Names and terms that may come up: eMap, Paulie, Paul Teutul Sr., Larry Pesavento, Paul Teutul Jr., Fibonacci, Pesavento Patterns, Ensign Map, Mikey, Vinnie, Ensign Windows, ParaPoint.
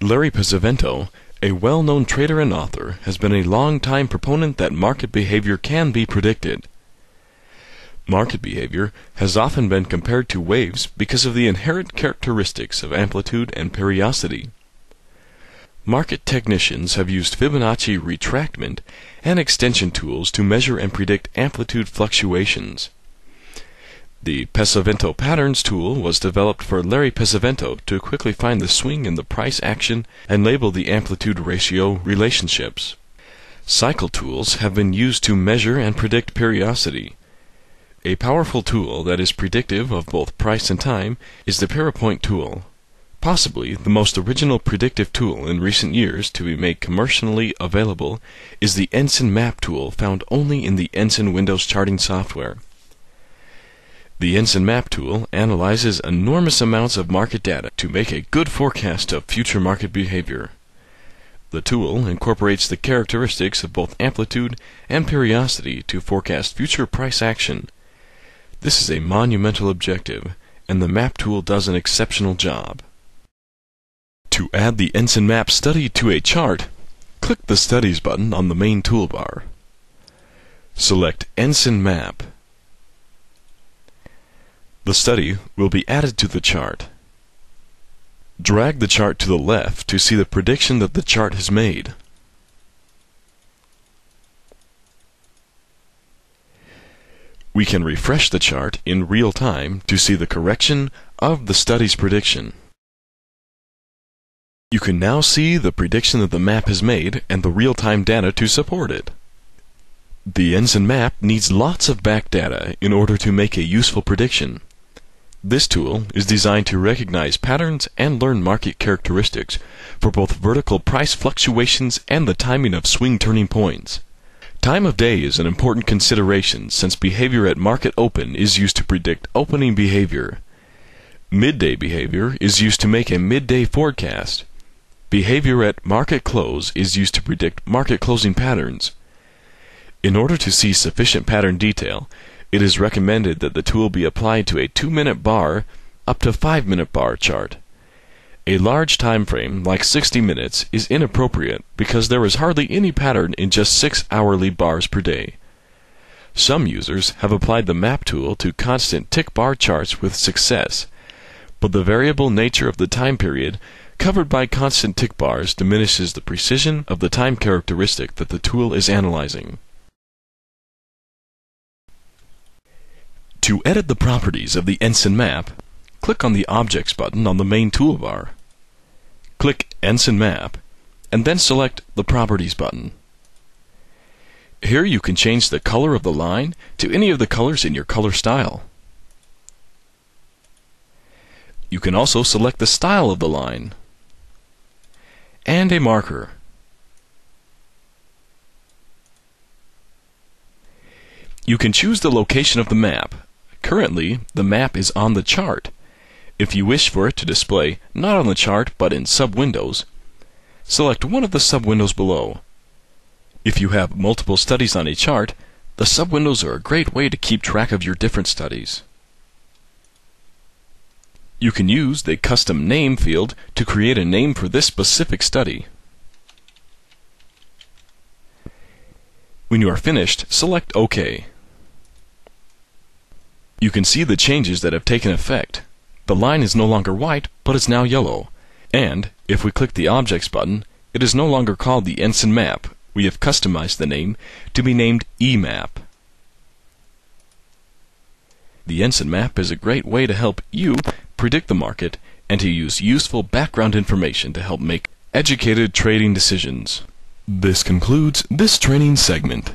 Larry Pesavento, a well-known trader and author, has been a long-time proponent that market behavior can be predicted. Market behavior has often been compared to waves because of the inherent characteristics of amplitude and periodicity. Market technicians have used Fibonacci retractment and extension tools to measure and predict amplitude fluctuations. The Pesavento Patterns tool was developed for Larry Pesavento to quickly find the swing in the price action and label the amplitude ratio relationships. Cycle tools have been used to measure and predict periodicity. A powerful tool that is predictive of both price and time is the ParaPoint tool, possibly the most original predictive tool in recent years to be made commercially available is the Ensign Map tool found only in the Ensign Windows charting software. The Ensign Map tool analyzes enormous amounts of market data to make a good forecast of future market behavior. The tool incorporates the characteristics of both amplitude and periodicity to forecast future price action. This is a monumental objective, and the Map tool does an exceptional job. To add the Ensign Map study to a chart, click the Studies button on the main toolbar. Select Ensign Map. The study will be added to the chart. Drag the chart to the left to see the prediction that the chart has made. We can refresh the chart in real time to see the correction of the study's prediction. You can now see the prediction that the map has made and the real-time data to support it. The Ensign Map needs lots of back data in order to make a useful prediction. This tool is designed to recognize patterns and learn market characteristics for both vertical price fluctuations and the timing of swing turning points. Time of day is an important consideration since behavior at market open is used to predict opening behavior. Midday behavior is used to make a midday forecast. Behavior at market close is used to predict market closing patterns. In order to see sufficient pattern detail, it is recommended that the tool be applied to a 2-minute bar up to 5-minute bar chart. A large time frame, like 60 minutes, is inappropriate because there is hardly any pattern in just 6 hourly bars per day. Some users have applied the Map tool to constant tick bar charts with success, but the variable nature of the time period covered by constant tick bars diminishes the precision of the time characteristic that the tool is analyzing. To edit the properties of the Ensign Map, click on the Objects button on the main toolbar. Click Ensign Map, and then select the Properties button. Here you can change the color of the line to any of the colors in your color style. You can also select the style of the line and a marker. You can choose the location of the map. Currently, the map is on the chart. If you wish for it to display not on the chart but in sub-windows, select one of the sub-windows below. If you have multiple studies on a chart, the sub-windows are a great way to keep track of your different studies. You can use the Custom Name field to create a name for this specific study. When you are finished, select OK. You can see the changes that have taken effect. The line is no longer white, but is now yellow. And, if we click the Objects button, it is no longer called the Ensign Map. We have customized the name to be named eMap. The Ensign Map is a great way to help you predict the market and to use useful background information to help make educated trading decisions. This concludes this training segment.